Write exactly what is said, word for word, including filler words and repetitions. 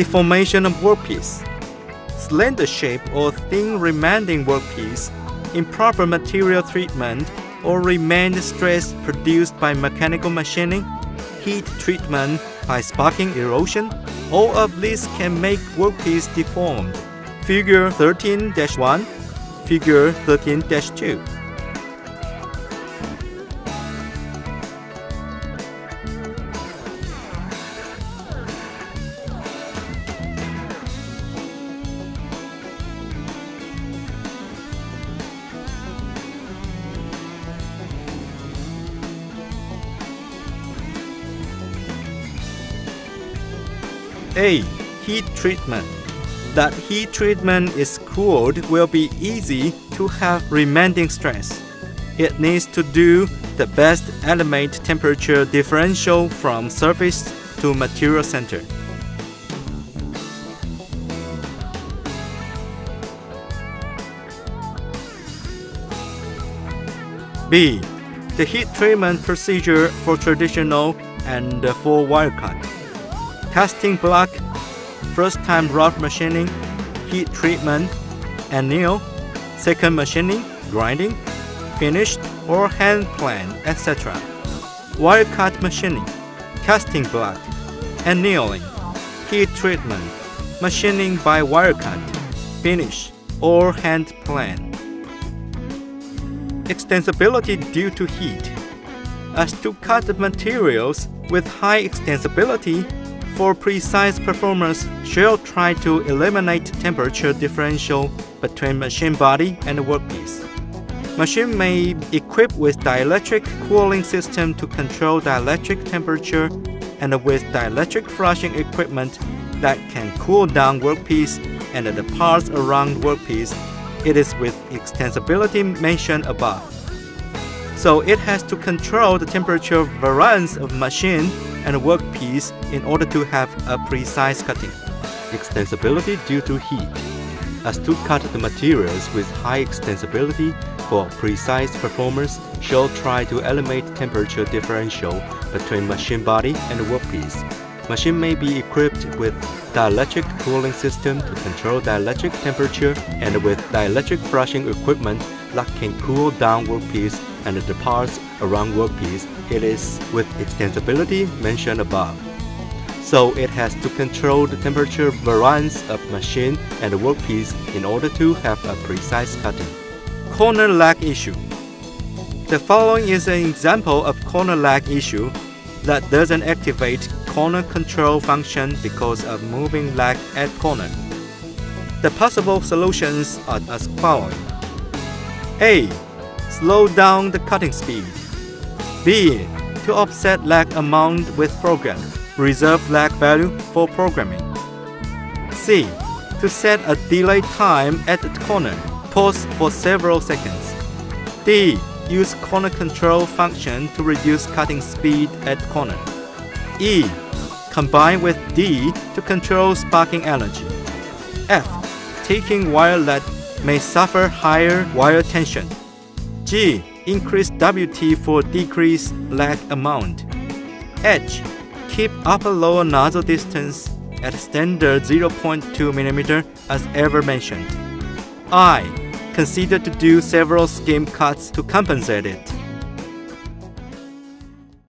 Deformation of workpiece. Slender shape or thin remaining workpiece, improper material treatment, or remained stress produced by mechanical machining, heat treatment by sparking erosion, all of these can make workpiece deformed. Figure thirteen dash one, Figure thirteen dash two. A. Heat treatment. That heat treatment is cooled will be easy to have remaining stress. It needs to do the best estimate temperature differential from surface to material center. B. The heat treatment procedure for traditional and for wire cut. Casting block, first-time rough machining, heat treatment, anneal, second machining, grinding, finished or hand plane, et cetera. Wire cut machining, casting block, annealing, heat treatment, machining by wire cut, finish or hand plane. Extensibility due to heat. As to cut materials with high extensibility, for precise performance, she'll try to eliminate temperature differential between machine body and workpiece. Machine may equip with dielectric cooling system to control dielectric temperature and with dielectric flushing equipment that can cool down workpiece and the parts around workpiece. It is with extensibility mentioned above. So it has to control the temperature variance of machine and workpiece in order to have a precise cutting. Extensibility due to heat. As to cut the materials with high extensibility for precise performance, she'll try to eliminate temperature differential between machine body and workpiece. Machine may be equipped with dielectric cooling system to control dielectric temperature and with dielectric flushing equipment that can cool down workpiece and the parts around workpiece. It is with extensibility mentioned above. So it has to control the temperature variance of machine and workpiece in order to have a precise cutting. Corner lag issue. The following is an example of corner lag issue that doesn't activate corner control function because of moving lag at corner. The possible solutions are as follows. A. Slow down the cutting speed. B. To offset lag amount with program, reserve lag value for programming. C. To set a delay time at the corner, pause for several seconds. D. Use corner control function to reduce cutting speed at corner. E. Combine with D to control sparking energy. F. Taking wire that may suffer higher wire tension. G. Increase W T for decrease lag amount. H. Keep upper lower nozzle distance at standard zero point two millimeters as ever mentioned. I. Consider to do several skim cuts to compensate it.